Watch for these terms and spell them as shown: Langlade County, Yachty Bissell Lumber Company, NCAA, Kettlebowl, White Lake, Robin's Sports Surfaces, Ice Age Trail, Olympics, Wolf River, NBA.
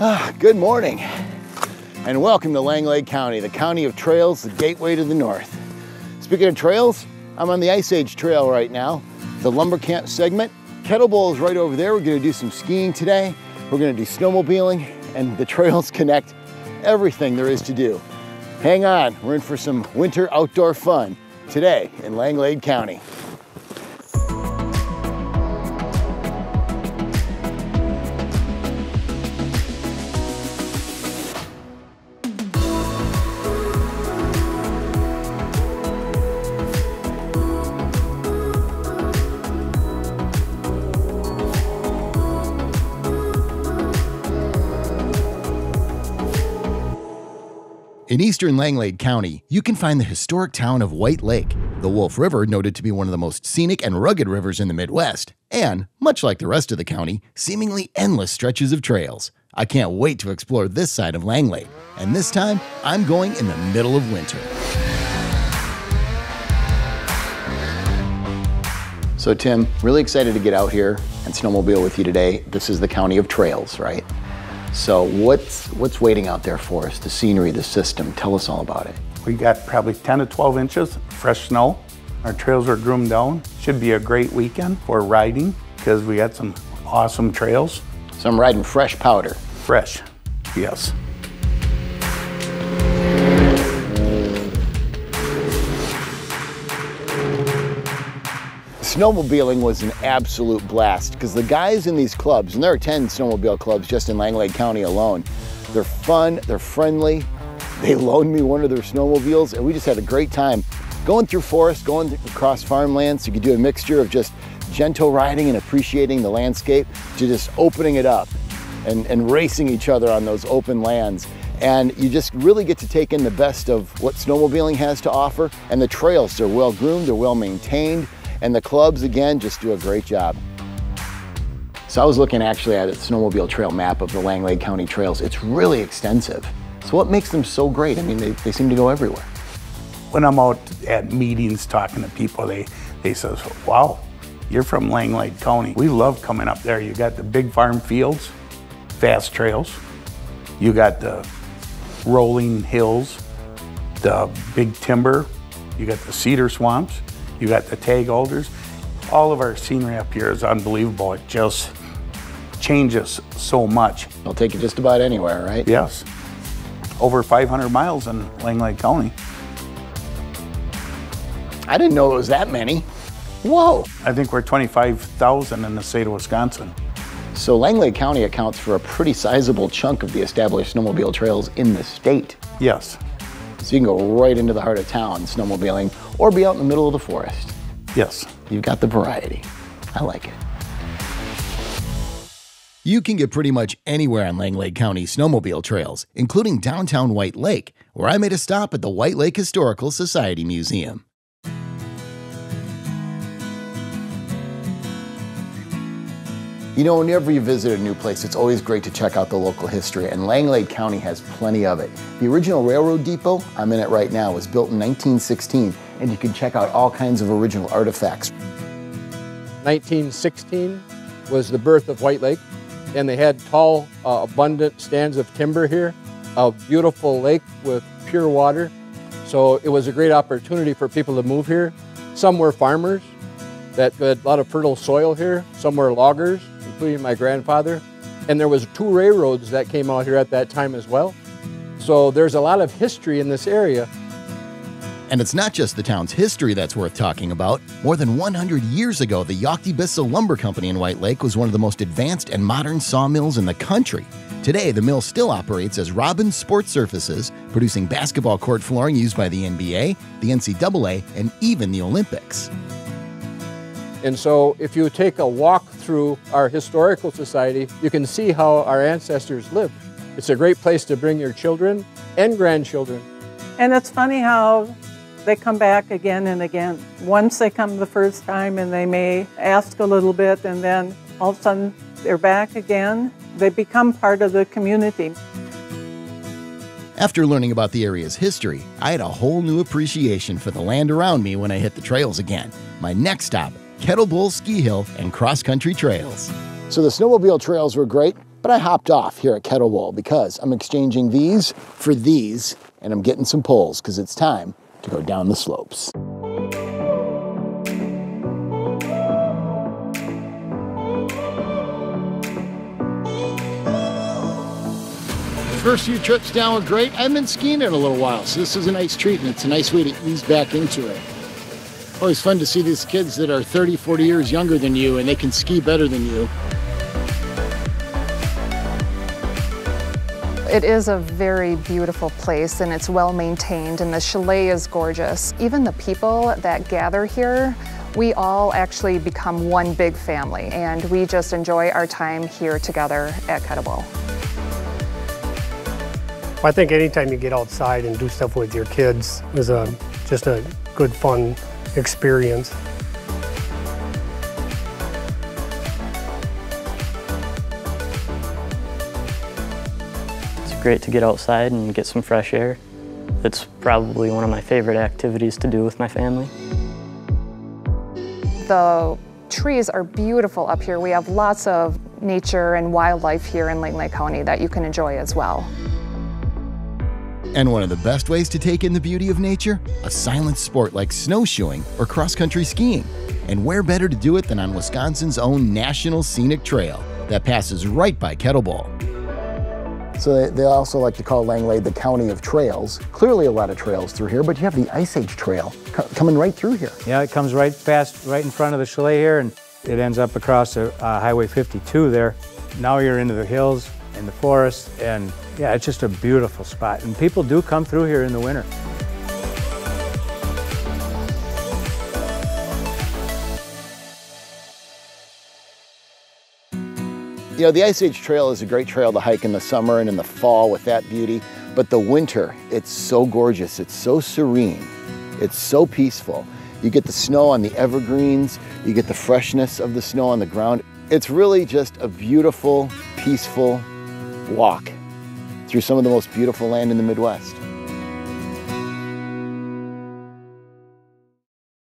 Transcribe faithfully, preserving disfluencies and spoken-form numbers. Ah, good morning and welcome to Langlade County, the county of trails, the gateway to the north. Speaking of trails, I'm on the Ice Age Trail right now, the lumber camp segment. Kettlebowl is right over there. We're going to do some skiing today. We're going to do snowmobiling, and the trails connect everything there is to do. Hang on, we're in for some winter outdoor fun today in Langlade County. In eastern Langlade County, you can find the historic town of White Lake, the Wolf River, noted to be one of the most scenic and rugged rivers in the Midwest, and, much like the rest of the county, seemingly endless stretches of trails. I can't wait to explore this side of Langlade, and this time, I'm going in the middle of winter. So Tim, really excited to get out here and snowmobile with you today. This is the county of trails, right? So what's, what's waiting out there for us? The scenery, the system, tell us all about it. We got probably ten to twelve inches fresh snow. Our trails are groomed down. Should be a great weekend for riding because we got some awesome trails. So I'm riding fresh powder. Fresh, yes. Snowmobiling was an absolute blast because the guys in these clubs, and there are ten snowmobile clubs just in Langlade County alone, they're fun, they're friendly. They loaned me one of their snowmobiles and we just had a great time going through forest, going across farmlands. You could do a mixture of just gentle riding and appreciating the landscape to just opening it up and, and racing each other on those open lands. And you just really get to take in the best of what snowmobiling has to offer, and the trails, they're well groomed, they're well maintained. And the clubs, again, just do a great job. So I was looking actually at a snowmobile trail map of the Langlade County trails. It's really extensive. So what makes them so great? I mean, they, they seem to go everywhere. When I'm out at meetings talking to people, they, they say, wow, you're from Langlade County. We love coming up there. You got the big farm fields, fast trails. You got the rolling hills, the big timber. You got the cedar swamps. You got the tag alders. All of our scenery up here is unbelievable. It just changes so much. It'll take you just about anywhere, right? Yes. Over five hundred miles in Langlade County. I didn't know it was that many. Whoa. I think we're twenty-five thousand in the state of Wisconsin. So Langlade County accounts for a pretty sizable chunk of the established snowmobile trails in the state. Yes. So you can go right into the heart of town snowmobiling or be out in the middle of the forest. Yes. You've got the variety. I like it. You can get pretty much anywhere on Langlade County snowmobile trails, including downtown White Lake, where I made a stop at the White Lake Historical Society Museum. You know, whenever you visit a new place, it's always great to check out the local history, and Langlade County has plenty of it. The original railroad depot, I'm in it right now, was built in nineteen sixteen, and you can check out all kinds of original artifacts. nineteen sixteen was the birth of White Lake, and they had tall, uh, abundant stands of timber here, a beautiful lake with pure water. So it was a great opportunity for people to move here. Some were farmers that had a lot of fertile soil here, some were loggers, including my grandfather. And there was two railroads that came out here at that time as well. So there's a lot of history in this area. And it's not just the town's history that's worth talking about. More than one hundred years ago, the Yachty Bissell Lumber Company in White Lake was one of the most advanced and modern sawmills in the country. Today, the mill still operates as Robin's Sports Surfaces, producing basketball court flooring used by the N B A, the N C double A, and even the Olympics. And so if you take a walk through our historical society, you can see how our ancestors lived. It's a great place to bring your children and grandchildren. And it's funny how they come back again and again. Once they come the first time and they may ask a little bit, and then all of a sudden they're back again. They become part of the community. After learning about the area's history, I had a whole new appreciation for the land around me when I hit the trails again. My next stop, Kettlebowl Ski Hill and cross-country trails. So the snowmobile trails were great. But I hopped off here at Kettlebowl because I'm exchanging these for these, and I'm getting some poles because it's time to go down the slopes. First few trips down were great. I haven't been skiing in a little while, so this is a nice treat, and it's a nice way to ease back into it. Always fun to see these kids that are thirty, forty years younger than you, and they can ski better than you. It is a very beautiful place, and it's well maintained, and the chalet is gorgeous. Even the people that gather here, we all actually become one big family, and we just enjoy our time here together at Kettlebowl. I think anytime you get outside and do stuff with your kids is a, just a good, fun experience. It's great to get outside and get some fresh air. It's probably one of my favorite activities to do with my family. The trees are beautiful up here. We have lots of nature and wildlife here in Langlade County that you can enjoy as well. And one of the best ways to take in the beauty of nature? A silent sport like snowshoeing or cross-country skiing. And where better to do it than on Wisconsin's own National Scenic Trail that passes right by Kettlebowl. So they also like to call Langlade the county of trails. Clearly a lot of trails through here, but you have the Ice Age Trail coming right through here. Yeah, it comes right past, right in front of the chalet here, and it ends up across uh, Highway fifty-two there. Now you're into the hills and the forest, and yeah, it's just a beautiful spot, and people do come through here in the winter. You know, the Ice Age Trail is a great trail to hike in the summer and in the fall with that beauty, but the winter, it's so gorgeous, it's so serene, it's so peaceful. You get the snow on the evergreens, you get the freshness of the snow on the ground. It's really just a beautiful, peaceful walk through some of the most beautiful land in the Midwest.